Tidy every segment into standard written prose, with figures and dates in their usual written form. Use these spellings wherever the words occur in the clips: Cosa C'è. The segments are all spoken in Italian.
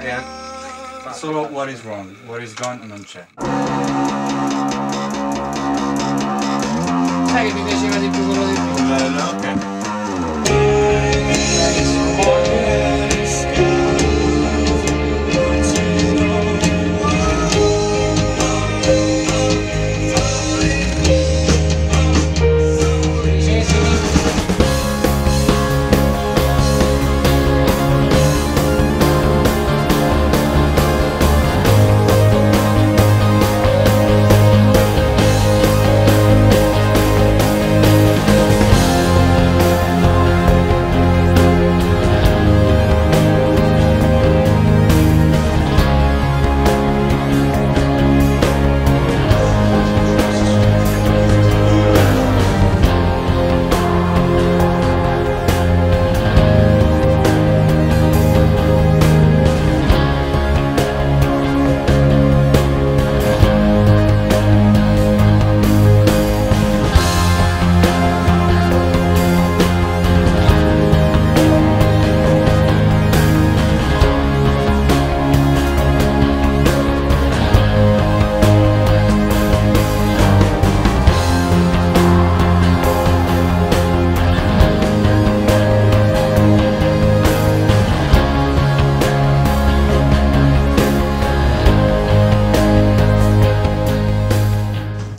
Yeah. Solo what is wrong, what is gone non c'è. Sai che mi piaceva di più quello di più? Bello, ok.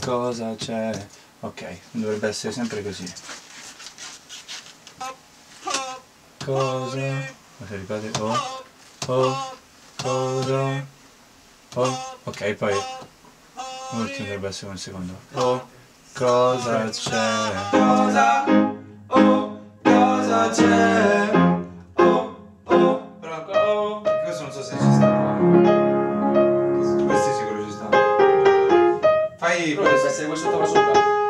Cosa c'è? Ok, dovrebbe essere sempre così. Cosa? Ma se ripete? Oh, oh, cosa? Oh, ok, poi l'ultimo dovrebbe essere un secondo. Oh, cosa c'è? Cosa? Oh, cosa c'è? Oh, oh, però oh. Questo non so se ci sta. Questo sicuro ci sta. Fai questo sopra.